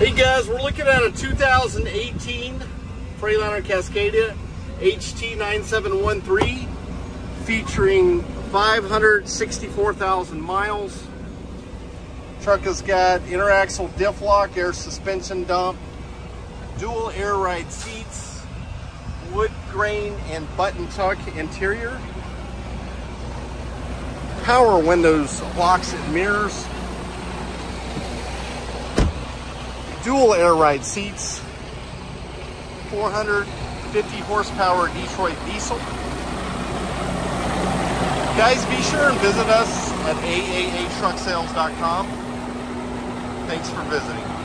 Hey guys, we're looking at a 2018 Freightliner Cascadia HT9713 featuring 564,000 miles. Truck has got interaxle diff lock, air suspension dump, dual air ride seats, wood grain and button tuck interior, power windows, locks and mirrors, dual air ride seats, 450 horsepower Detroit diesel. Guys, be sure and visit us at AAAtrucksales.com. Thanks for visiting.